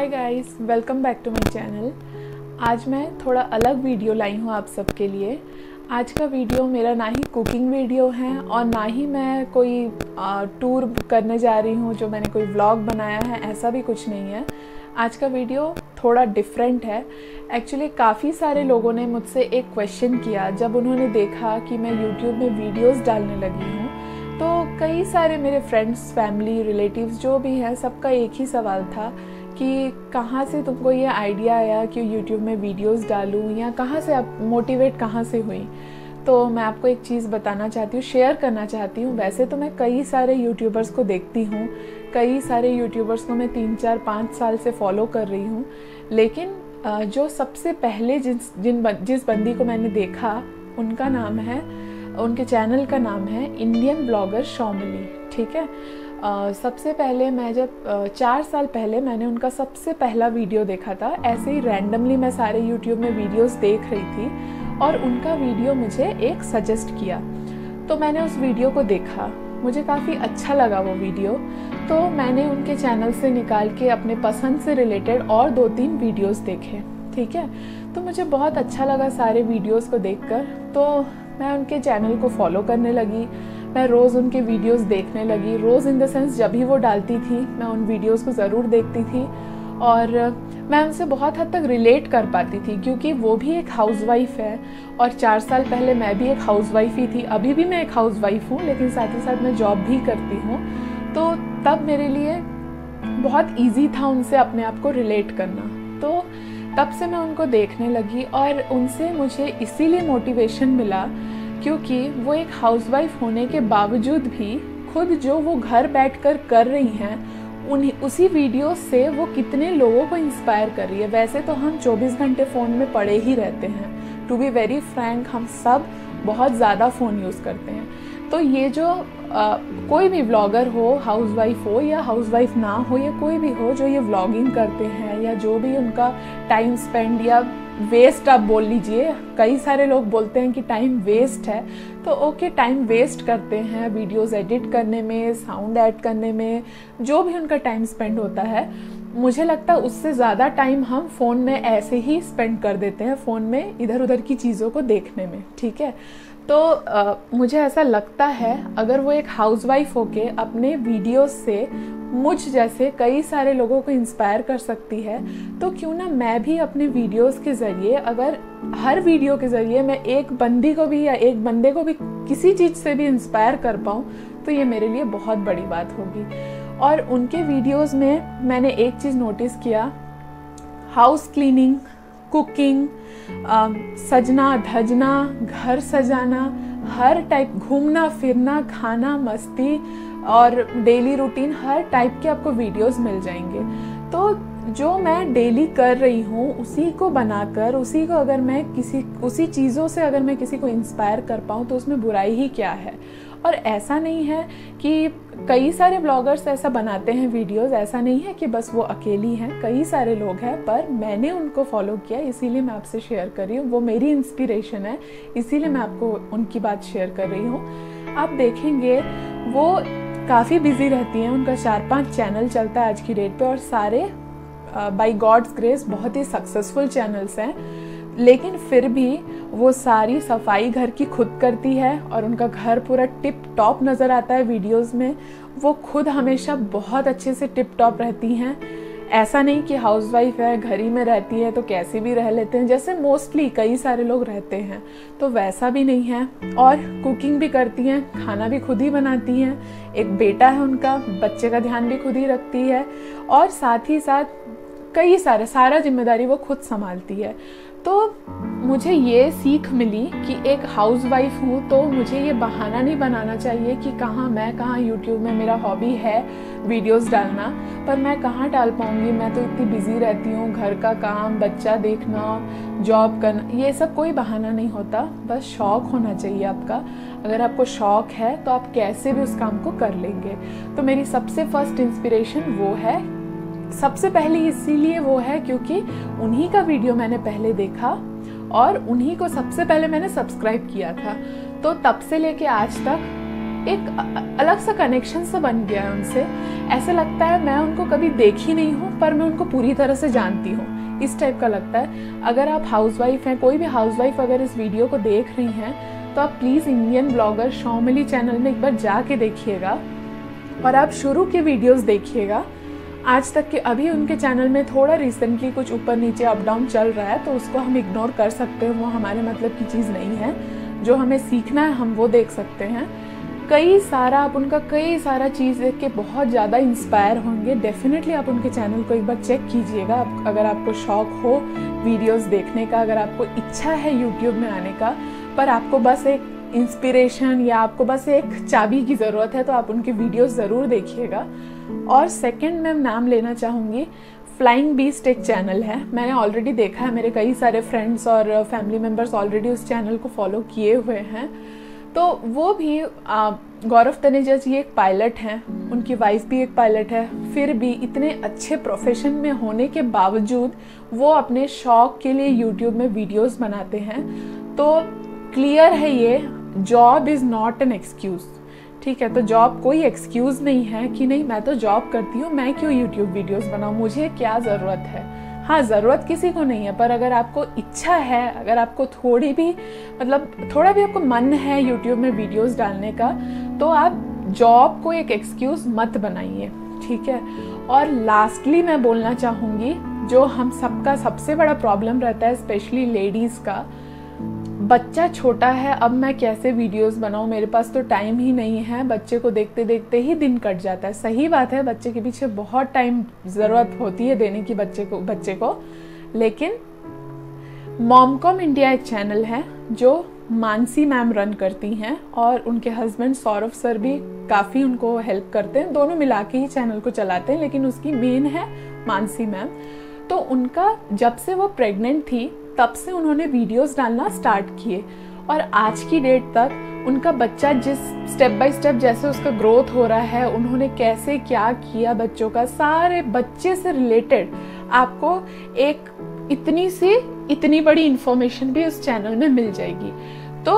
Hi guys, welcome back to my channel. आज मैं थोड़ा अलग वीडियो लाई हूँ आप सबके लिए। आज का वीडियो मेरा ना ही कुकिंग वीडियो है और ना ही मैं कोई टूर करने जा रही हूँ जो मैंने कोई व्लॉग बनाया है, ऐसा भी कुछ नहीं है। आज का वीडियो थोड़ा डिफरेंट है। एक्चुअली काफ़ी सारे लोगों ने मुझसे एक क्वेश्चन किया जब उन्होंने देखा कि मैं यूट्यूब में वीडियोज़ डालने लगी हूँ। तो कई सारे मेरे फ्रेंड्स, फैमिली, रिलेटिव्स जो भी हैं, सबका एक ही सवाल था कि कहाँ से तुमको ये आइडिया आया कि यूट्यूब में वीडियोस डालूँ, या कहाँ से आप मोटिवेट कहाँ से हुई। तो मैं आपको एक चीज़ बताना चाहती हूँ, शेयर करना चाहती हूँ। वैसे तो मैं कई सारे यूट्यूबर्स को देखती हूँ, कई सारे यूट्यूबर्स को मैं 3-4-5 साल से फॉलो कर रही हूँ, लेकिन जो सबसे पहले जिस बंदी को मैंने देखा, उनका नाम है, उनके चैनल का नाम है इंडियन ब्लॉगर सौमली, ठीक है। सबसे पहले मैं जब 4 साल पहले मैंने उनका सबसे पहला वीडियो देखा था। ऐसे ही रैंडमली मैं सारे यूट्यूब में वीडियोस देख रही थी और उनका वीडियो मुझे एक सजेस्ट किया, तो मैंने उस वीडियो को देखा, मुझे काफ़ी अच्छा लगा वो वीडियो। तो मैंने उनके चैनल से निकाल के अपने पसंद से रिलेटेड और 2-3 वीडियोस देखे, ठीक है। तो मुझे बहुत अच्छा लगा सारे वीडियोस को देखकर, तो मैं उनके चैनल को फॉलो करने लगी। मैं रोज़ उनके वीडियोस देखने लगी, रोज़ इन द सेंस जब भी वो डालती थी मैं उन वीडियोस को ज़रूर देखती थी और मैं उनसे बहुत हद तक रिलेट कर पाती थी, क्योंकि वो भी एक हाउसवाइफ है और 4 साल पहले मैं भी एक हाउसवाइफ ही थी। अभी भी मैं एक हाउसवाइफ हूँ, लेकिन साथ ही साथ मैं जॉब भी करती हूँ। तो तब मेरे लिए बहुत ईजी था उनसे अपने आप को रिलेट करना। तो तब से मैं उनको देखने लगी और उनसे मुझे इसीलिए मोटिवेशन मिला क्योंकि वो एक हाउसवाइफ होने के बावजूद भी खुद जो वो घर बैठकर कर रही हैं, उसी वीडियो से वो कितने लोगों को इंस्पायर कर रही है। वैसे तो हम 24 घंटे फ़ोन में पड़े ही रहते हैं, टू बी वेरी फ्रैंक, हम सब बहुत ज़्यादा फ़ोन यूज़ करते हैं। तो ये जो कोई भी व्लॉगर हो, हाउसवाइफ हो या हाउसवाइफ ना हो, या कोई भी हो जो ये व्लॉगिंग करते हैं या जो भी उनका टाइम स्पेंड या वेस्ट आप बोल लीजिए, कई सारे लोग बोलते हैं कि टाइम वेस्ट है, तो ओके, टाइम वेस्ट करते हैं वीडियोस एडिट करने में, साउंड ऐड करने में, जो भी उनका टाइम स्पेंड होता है। मुझे लगता है उससे ज़्यादा टाइम हम फ़ोन में ऐसे ही स्पेंड कर देते हैं, फ़ोन में इधर उधर की चीज़ों को देखने में, ठीक है। तो मुझे ऐसा लगता है अगर वो एक हाउसवाइफ होके अपने वीडियोस से मुझ जैसे कई सारे लोगों को इंस्पायर कर सकती है, तो क्यों ना मैं भी अपने वीडियोस के ज़रिए, अगर हर वीडियो के ज़रिए मैं एक बंदी को भी या एक बंदे को भी किसी चीज़ से भी इंस्पायर कर पाऊँ, तो ये मेरे लिए बहुत बड़ी बात होगी। और उनके वीडियोस में मैंने एक चीज़ नोटिस किया, हाउस क्लीनिंग, कुकिंग, सजना धजना, घर सजाना, हर टाइप, घूमना फिरना, खाना, मस्ती और डेली रूटीन, हर टाइप के आपको वीडियोस मिल जाएंगे। तो जो मैं डेली कर रही हूँ उसी को बनाकर, उसी को अगर मैं उसी चीज़ों से अगर मैं किसी को इंस्पायर कर पाऊँ, तो उसमें बुराई ही क्या है। और ऐसा नहीं है कि कई सारे ब्लॉगर्स ऐसा बनाते हैं वीडियोस, ऐसा नहीं है कि बस वो अकेली हैं, कई सारे लोग हैं, पर मैंने उनको फॉलो किया, इसीलिए मैं आपसे शेयर कर रही हूँ। वो मेरी इंस्पिरेशन है, इसीलिए मैं आपको उनकी बात शेयर कर रही हूँ। आप देखेंगे वो काफ़ी बिजी रहती हैं, उनका 4-5 चैनल चलता है आज की डेट पर, और सारे बाय गॉड्स ग्रेस बहुत ही सक्सेसफुल चैनल्स हैं, लेकिन फिर भी वो सारी सफाई घर की खुद करती है और उनका घर पूरा टिप टॉप नज़र आता है वीडियोस में। वो खुद हमेशा बहुत अच्छे से टिप टॉप रहती हैं, ऐसा नहीं कि हाउसवाइफ है, घर ही में रहती है तो कैसे भी रह लेते हैं, जैसे मोस्टली कई सारे लोग रहते हैं, तो वैसा भी नहीं है। और कुकिंग भी करती हैं, खाना भी खुद ही बनाती हैं, एक बेटा है उनका, बच्चे का ध्यान भी खुद ही रखती है, और साथ ही साथ कई सारे सारा जिम्मेदारी वो खुद संभालती है। तो मुझे ये सीख मिली कि एक हाउसवाइफ हूँ तो मुझे ये बहाना नहीं बनाना चाहिए कि कहाँ यूट्यूब में मेरा हॉबी है वीडियोस डालना, पर मैं कहाँ डाल पाऊँगी, मैं तो इतनी बिजी रहती हूँ, घर का काम, बच्चा देखना, जॉब करना, ये सब कोई बहाना नहीं होता। बस शौक़ होना चाहिए आपका, अगर आपको शौक़ है तो आप कैसे भी उस काम को कर लेंगे। तो मेरी सबसे फर्स्ट इंस्पिरेशन वो है, सबसे पहले इसीलिए वो है क्योंकि उन्हीं का वीडियो मैंने पहले देखा और उन्हीं को सबसे पहले मैंने सब्सक्राइब किया था। तो तब से लेके आज तक एक अलग सा कनेक्शन सा बन गया है उनसे। ऐसा लगता है मैं उनको कभी देखी नहीं हूँ पर मैं उनको पूरी तरह से जानती हूँ, इस टाइप का लगता है। अगर आप हाउसवाइफ हैं, कोई भी हाउसवाइफ अगर इस वीडियो को देख रही हैं तो आप please Indian blogger Soumali channel में एक बार जाके देखिएगा और आप शुरू के वीडियोज़ देखिएगा आज तक के। अभी उनके चैनल में थोड़ा रिसेंटली कुछ ऊपर नीचे अप डाउन चल रहा है तो उसको हम इग्नोर कर सकते हैं, वो हमारे मतलब की चीज़ नहीं है। जो हमें सीखना है हम वो देख सकते हैं। आप उनका कई सारा चीज़ देख के बहुत ज़्यादा इंस्पायर होंगे। डेफिनेटली आप उनके चैनल को एक बार चेक कीजिएगा अगर आपको शौक़ हो वीडियोस देखने का, अगर आपको इच्छा है यूट्यूब में आने का पर आपको बस एक इंस्पिरेशन या आपको बस एक चाबी की ज़रूरत है तो आप उनके वीडियोस ज़रूर देखिएगा। और सेकेंड मैं नाम लेना चाहूँगी, फ्लाइंग बीस्ट एक चैनल है, मैंने ऑलरेडी देखा है, मेरे कई सारे फ्रेंड्स और फैमिली मेम्बर्स ऑलरेडी उस चैनल को फॉलो किए हुए हैं। तो वो भी गौरव तनेजा जी एक पायलट हैं, उनकी वाइफ भी एक पायलट है, फिर भी इतने अच्छे प्रोफेशन में होने के बावजूद वो अपने शौक़ के लिए यूट्यूब में वीडियोस बनाते हैं। तो क्लियर है ये, job is not an excuse, ठीक है। तो जॉब कोई एक्सक्यूज़ नहीं है कि नहीं मैं तो जॉब करती हूँ, मैं क्यों यूट्यूब वीडियोस बनाऊँ, मुझे क्या ज़रूरत है। हाँ, ज़रूरत किसी को नहीं है पर अगर आपको इच्छा है, अगर आपको थोड़ी भी मतलब थोड़ा भी आपको मन है यूट्यूब में वीडियोस डालने का तो आप जॉब को एक एक्सक्यूज़ मत बनाइए, ठीक है। और लास्टली मैं बोलना चाहूँगी जो हम सबका सबसे बड़ा प्रॉब्लम रहता है, स्पेशली लेडीज़ का, बच्चा छोटा है, अब मैं कैसे वीडियोस बनाऊँ, मेरे पास तो टाइम ही नहीं है, बच्चे को देखते देखते ही दिन कट जाता है। सही बात है, बच्चे के पीछे बहुत टाइम ज़रूरत होती है देने की बच्चे को। लेकिन मॉमकॉम इंडिया एक चैनल है जो मानसी मैम रन करती हैं और उनके हस्बैंड सौरभ सर भी काफ़ी उनको हेल्प करते हैं, दोनों मिला के ही चैनल को चलाते हैं, लेकिन उसकी मेन है मानसी मैम। तो उनका जब से वो प्रेग्नेंट थी तब से उन्होंने वीडियोस डालना स्टार्ट किए और आज की डेट तक उनका बच्चा जिस स्टेप बाय स्टेप जैसे उसका ग्रोथ हो रहा है, उन्होंने कैसे क्या किया, बच्चों का सारे बच्चे से रिलेटेड आपको एक इतनी सी इतनी बड़ी इन्फॉर्मेशन भी उस चैनल में मिल जाएगी। तो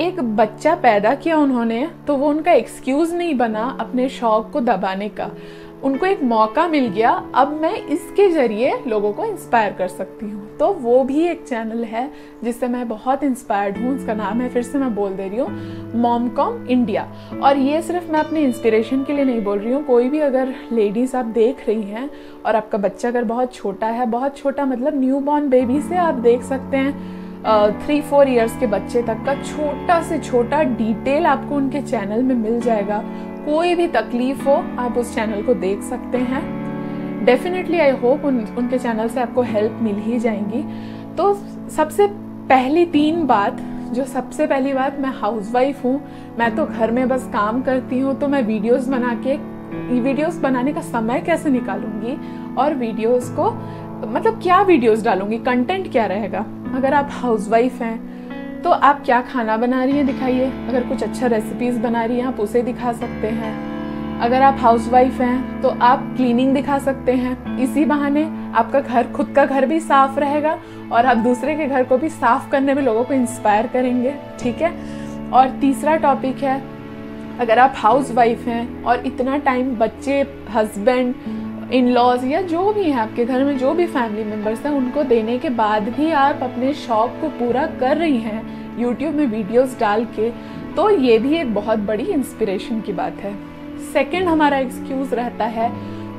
एक बच्चा पैदा किया उन्होंने तो वो उनका एक्सक्यूज़ नहीं बना अपने शौक़ को दबाने का, उनको एक मौका मिल गया, अब मैं इसके ज़रिए लोगों को इंस्पायर कर सकती हूँ। तो वो भी एक चैनल है जिससे मैं बहुत इंस्पायर्ड हूँ, उसका नाम है, फिर से मैं बोल दे रही हूँ, मॉमकॉम इंडिया। और ये सिर्फ मैं अपने इंस्पिरेशन के लिए नहीं बोल रही हूँ, कोई भी अगर लेडीज़ आप देख रही हैं और आपका बच्चा अगर बहुत छोटा है, बहुत छोटा मतलब न्यू बॉर्न बेबी से आप देख सकते हैं 3-4 ईयर्स के बच्चे तक का छोटा से छोटा डिटेल आपको उनके चैनल में मिल जाएगा। कोई भी तकलीफ हो आप उस चैनल को देख सकते हैं। डेफिनेटली आई होप उनके चैनल से आपको हेल्प मिल ही जाएंगी। तो सबसे पहली बात मैं हाउसवाइफ हूँ, मैं तो घर में बस काम करती हूँ, तो मैं वीडियोस बनाने का समय कैसे निकालूंगी और वीडियोस को मतलब क्या वीडियोस डालूंगी, कंटेंट क्या रहेगा। अगर आप हाउसवाइफ हैं तो आप क्या खाना बना रही हैं दिखाइए, अगर कुछ अच्छा रेसिपीज़ बना रही हैं आप उसे दिखा सकते हैं। अगर आप हाउसवाइफ हैं तो आप क्लीनिंग दिखा सकते हैं, इसी बहाने आपका घर, खुद का घर भी साफ रहेगा और आप दूसरे के घर को भी साफ करने में लोगों को इंस्पायर करेंगे, ठीक है। और तीसरा टॉपिक है, अगर आप हाउसवाइफ हैं और इतना टाइम बच्चे, हस्बैंड, इन लॉज या जो भी है आपके घर में, जो भी फैमिली मेम्बर्स हैं उनको देने के बाद भी आप अपने शौक़ को पूरा कर रही हैं यूट्यूब में वीडियोस डाल के, तो ये भी एक बहुत बड़ी इंस्पिरेशन की बात है। सेकंड हमारा एक्सक्यूज़ रहता है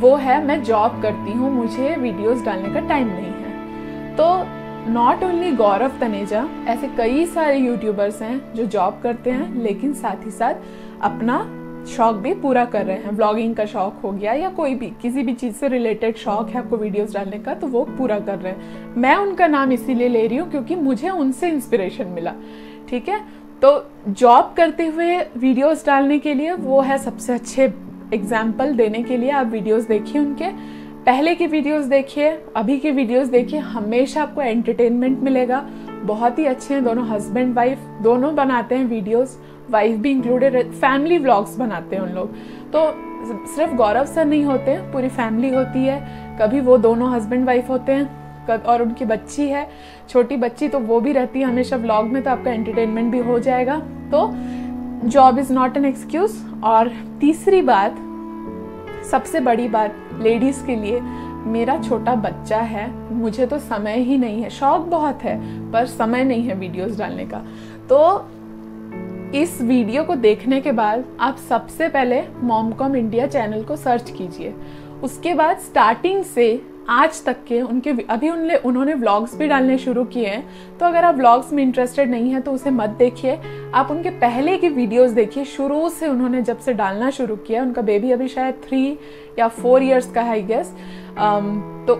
वो है मैं जॉब करती हूँ, मुझे वीडियोस डालने का टाइम नहीं है। तो नॉट ओनली गौरव तनेजा, ऐसे कई सारे यूट्यूबर्स हैं जो जॉब करते हैं लेकिन साथ ही साथ अपना शौक़ भी पूरा कर रहे हैं। ब्लॉगिंग का शौक़ हो गया या कोई भी किसी भी चीज़ से रिलेटेड शौक़ है आपको वीडियोस डालने का तो वो पूरा कर रहे हैं। मैं उनका नाम इसीलिए ले रही हूँ क्योंकि मुझे उनसे इंस्पिरेशन मिला, ठीक है। तो जॉब करते हुए वीडियोस डालने के लिए वो है सबसे अच्छे एग्जाम्पल देने के लिए। आप वीडियोज़ देखिए, उनके पहले के वीडियोज़ देखिए, अभी के वीडियोज़ देखिए, हमेशा आपको एंटरटेनमेंट मिलेगा। बहुत ही अच्छे हैं दोनों, हस्बैंड वाइफ दोनों बनाते हैं वीडियोज़, वाइफ भी इंक्लूडेड, फैमिली व्लॉग्स बनाते हैं उन लोग। तो सिर्फ गौरव सर नहीं होते, पूरी फैमिली होती है, कभी वो दोनों हस्बैंड वाइफ होते हैं और उनकी बच्ची है, छोटी बच्ची, तो वो भी रहती है हमेशा व्लॉग में, तो आपका एंटरटेनमेंट भी हो जाएगा। तो job is not an excuse. और तीसरी बात, सबसे बड़ी बात लेडीज़ के लिए, मेरा छोटा बच्चा है, मुझे तो समय ही नहीं है। शौक बहुत है पर समय नहीं है वीडियोस डालने का। तो इस वीडियो को देखने के बाद आप सबसे पहले मॉमकॉम इंडिया चैनल को सर्च कीजिए। उसके बाद स्टार्टिंग से आज तक के उनके अभी उन्होंने व्लॉग्स भी डालने शुरू किए हैं, तो अगर आप व्लॉग्स में इंटरेस्टेड नहीं है तो उसे मत देखिए, आप उनके पहले की वीडियोस देखिए। शुरू से उन्होंने जब से डालना शुरू किया, उनका बेबी अभी शायद 3 या 4 इयर्स का है आई गेस, तो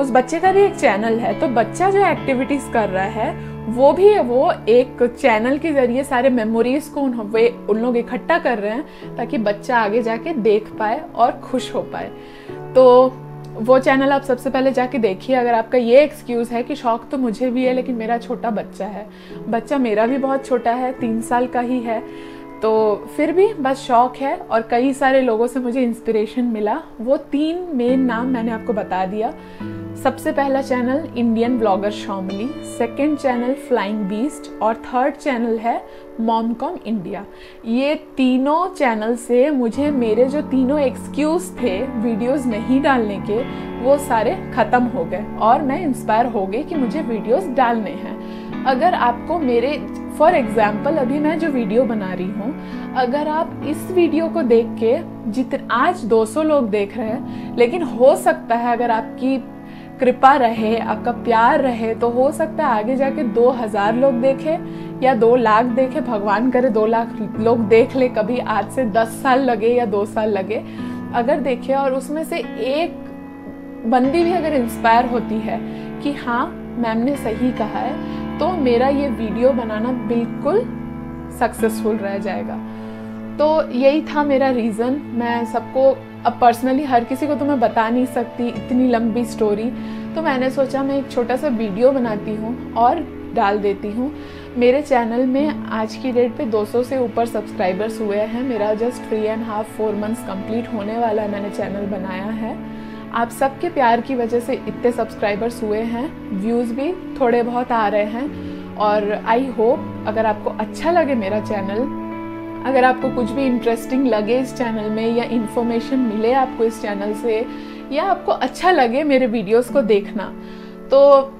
उस बच्चे का भी एक चैनल है। तो बच्चा जो एक्टिविटीज़ कर रहा है वो भी है, वो एक चैनल के जरिए सारे मेमोरीज़ को उन लोग इकट्ठा कर रहे हैं ताकि बच्चा आगे जाके देख पाए और खुश हो पाए। तो वो चैनल आप सबसे पहले जाके देखिए। अगर आपका ये एक्सक्यूज़ है कि शौक़ तो मुझे भी है लेकिन मेरा छोटा बच्चा है, बच्चा मेरा भी बहुत छोटा है, 3 साल का ही है, तो फिर भी बस शौक़ है। और कई सारे लोगों से मुझे इंस्पिरेशन मिला। वो 3 मेन नाम मैंने आपको बता दिया। सबसे पहला channel Indian vlogger सौमली, second channel flying beast और थर्ड चैनल है मॉमकॉम इंडिया। ये तीनों चैनल से मुझे मेरे जो तीनों एक्सक्यूज़ थे वीडियोस नहीं डालने के, वो सारे ख़त्म हो गए और मैं इंस्पायर हो गई कि मुझे वीडियोस डालने हैं। अगर आपको मेरे फॉर एग्ज़ाम्पल अभी मैं जो वीडियो बना रही हूँ, अगर आप इस वीडियो को देख के आज 200 लोग देख रहे हैं, लेकिन हो सकता है अगर आपकी कृपा रहे, आपका प्यार रहे, तो हो सकता है आगे जाके 2000 लोग देखें या 2 लाख देखें। भगवान करे 2 लाख लोग देख ले कभी, आज से 10 साल लगे या 2 साल लगे, अगर देखें और उसमें से एक बंदी भी अगर इंस्पायर होती है कि हाँ मैम ने सही कहा है, तो मेरा ये वीडियो बनाना बिल्कुल सक्सेसफुल रह जाएगा। तो यही था मेरा रीज़न। मैं सबको अब पर्सनली हर किसी को तो मैं बता नहीं सकती इतनी लंबी स्टोरी, तो मैंने सोचा मैं एक छोटा सा वीडियो बनाती हूँ और डाल देती हूँ। मेरे चैनल में आज की डेट पे 200 से ऊपर सब्सक्राइबर्स हुए हैं। मेरा जस्ट 3.5-4 मंथ्स कंप्लीट होने वाला है, मैंने चैनल बनाया है। आप सबके प्यार की वजह से इतने सब्सक्राइबर्स हुए हैं, व्यूज़ भी थोड़े बहुत आ रहे हैं। और आई होप अगर आपको अच्छा लगे मेरा चैनल, अगर आपको कुछ भी इंटरेस्टिंग लगे इस चैनल में, या इन्फॉर्मेशन मिले आपको इस चैनल से, या आपको अच्छा लगे मेरे वीडियोस को देखना, तो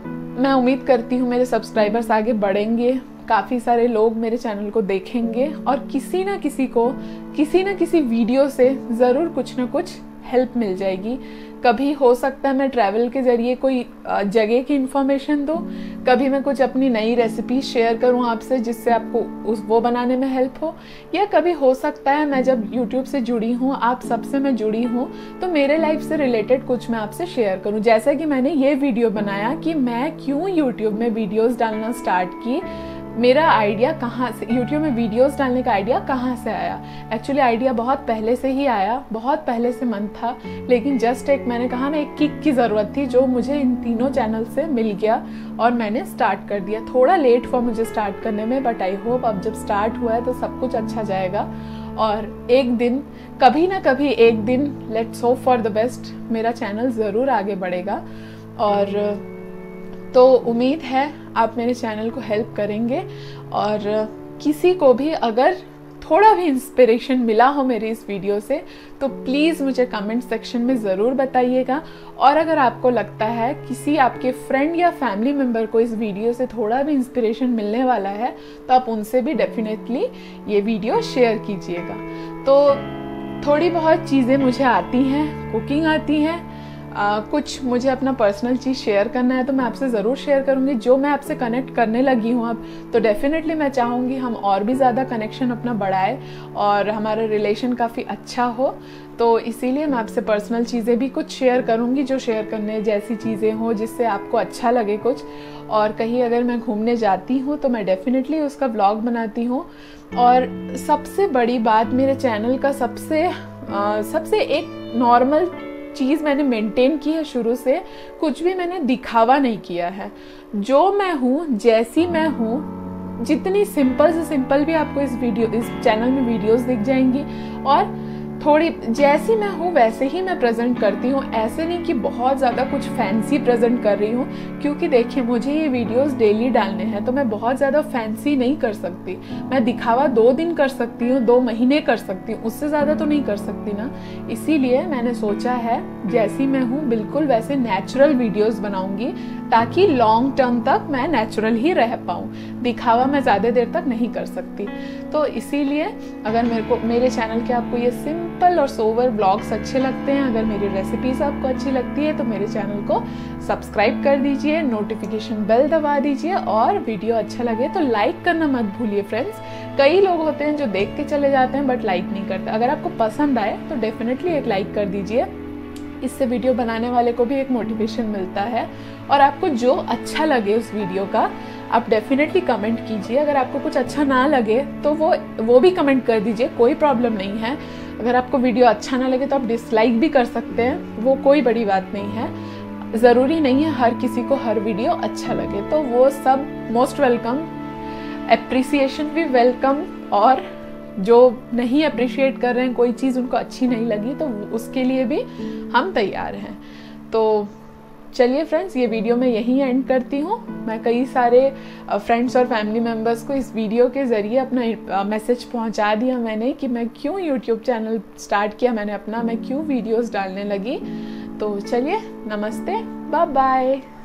मैं उम्मीद करती हूँ मेरे सब्सक्राइबर्स आगे बढ़ेंगे, काफ़ी सारे लोग मेरे चैनल को देखेंगे और किसी ना किसी को किसी ना किसी वीडियो से ज़रूर कुछ ना कुछ हेल्प मिल जाएगी। कभी हो सकता है मैं ट्रैवल के ज़रिए कोई जगह की इन्फॉर्मेशन दूँ, कभी मैं कुछ अपनी नई रेसिपी शेयर करूँ आपसे जिससे आपको वो बनाने में हेल्प हो, या कभी हो सकता है मैं जब यूट्यूब से जुड़ी हूँ, आप सबसे मैं जुड़ी हूँ, तो मेरे लाइफ से रिलेटेड कुछ मैं आपसे शेयर करूँ। जैसा कि मैंने ये वीडियो बनाया कि मैं क्यों यूट्यूब में वीडियोज़ डालना स्टार्ट की, मेरा आइडिया कहाँ से यूट्यूब में वीडियोस डालने का आइडिया कहाँ से आया। एक्चुअली आइडिया बहुत पहले से ही आया, बहुत पहले से मन था, लेकिन जस्ट मैंने एक किक की ज़रूरत थी जो मुझे इन तीनों चैनल से मिल गया और मैंने स्टार्ट कर दिया। थोड़ा लेट हुआ मुझे स्टार्ट करने में, बट आई होप अब जब स्टार्ट हुआ है तो सब कुछ अच्छा जाएगा। और एक दिन, कभी ना कभी एक दिन, let's hope for the best, मेरा चैनल ज़रूर आगे बढ़ेगा। और तो उम्मीद है आप मेरे चैनल को हेल्प करेंगे। और किसी को भी अगर थोड़ा भी इंस्पिरेशन मिला हो मेरी इस वीडियो से, तो प्लीज़ मुझे कमेंट सेक्शन में ज़रूर बताइएगा। और अगर आपको लगता है किसी आपके फ्रेंड या फैमिली मेम्बर को इस वीडियो से थोड़ा भी इंस्पिरेशन मिलने वाला है, तो आप उनसे भी डेफिनेटली ये वीडियो शेयर कीजिएगा। तो थोड़ी बहुत चीज़ें मुझे आती हैं, कुकिंग आती हैं, कुछ मुझे अपना पर्सनल चीज़ शेयर करना है तो मैं आपसे ज़रूर शेयर करूँगी। जो मैं आपसे कनेक्ट करने लगी हूँ अब, तो डेफिनेटली मैं चाहूँगी हम और भी ज़्यादा कनेक्शन अपना बढ़ाए और हमारा रिलेशन काफ़ी अच्छा हो। तो इसीलिए मैं आपसे पर्सनल चीज़ें भी कुछ शेयर करूँगी, जो शेयर करने जैसी चीज़ें हों जिससे आपको अच्छा लगे कुछ। और कहीं अगर मैं घूमने जाती हूँ तो मैं डेफिनेटली उसका व्लॉग बनाती हूँ। और सबसे बड़ी बात, मेरे चैनल का सबसे एक नॉर्मल चीज़ मैंने मेंटेन की है शुरू से, कुछ भी मैंने दिखावा नहीं किया है। जो मैं हूँ, जैसी मैं हूँ, जितनी सिंपल से सिंपल भी आपको इस चैनल में वीडियोस दिख जाएंगी। और थोड़ी जैसी मैं हूँ वैसे ही मैं प्रेजेंट करती हूँ, ऐसे नहीं कि बहुत ज़्यादा कुछ फैंसी प्रेजेंट कर रही हूँ, क्योंकि देखिए मुझे ये वीडियोस डेली डालने हैं तो मैं बहुत ज़्यादा फैंसी नहीं कर सकती। मैं दिखावा 2 दिन कर सकती हूँ, 2 महीने कर सकती हूँ, उससे ज़्यादा तो नहीं कर सकती ना। इसीलिए मैंने सोचा है जैसी मैं हूँ बिल्कुल वैसे नेचुरल वीडियोज़ बनाऊँगी ताकि लॉन्ग टर्म तक मैं नेचुरल ही रह पाऊँ, दिखावा मैं ज़्यादा देर तक नहीं कर सकती। तो इसीलिए अगर मेरे चैनल के आपको ये सिंपल और सोवर ब्लॉग्स अच्छे लगते हैं, अगर मेरी रेसिपीज़ आपको अच्छी लगती है तो मेरे चैनल को सब्सक्राइब कर दीजिए, नोटिफिकेशन बेल दबा दीजिए और वीडियो अच्छा लगे तो लाइक करना मत भूलिए फ्रेंड्स। कई लोग होते हैं जो देख के चले जाते हैं बट लाइक नहीं करते, अगर आपको पसंद आए तो डेफिनेटली एक लाइक कर दीजिए, इससे वीडियो बनाने वाले को भी एक मोटिवेशन मिलता है। और आपको जो अच्छा लगे उस वीडियो का आप डेफिनेटली कमेंट कीजिए, अगर आपको कुछ अच्छा ना लगे तो वो भी कमेंट कर दीजिए, कोई प्रॉब्लम नहीं है। अगर आपको वीडियो अच्छा ना लगे तो आप डिसलाइक भी कर सकते हैं, वो कोई बड़ी बात नहीं है। ज़रूरी नहीं है हर किसी को हर वीडियो अच्छा लगे, तो वो सब मोस्ट वेलकम, एप्रिसिएशन भी वेलकम। और जो नहीं अप्रिशिएट कर रहे हैं, कोई चीज़ उनको अच्छी नहीं लगी तो उसके लिए भी हम तैयार हैं। तो चलिए फ्रेंड्स ये वीडियो मैं यहीं एंड करती हूँ। मैं कई सारे फ्रेंड्स और फैमिली मेम्बर्स को इस वीडियो के ज़रिए अपना मैसेज पहुँचा दिया मैंने कि मैं क्यों यूट्यूब चैनल स्टार्ट किया मैंने अपना, मैं क्यों वीडियोज़ डालने लगी। तो चलिए नमस्ते, बाय बाय।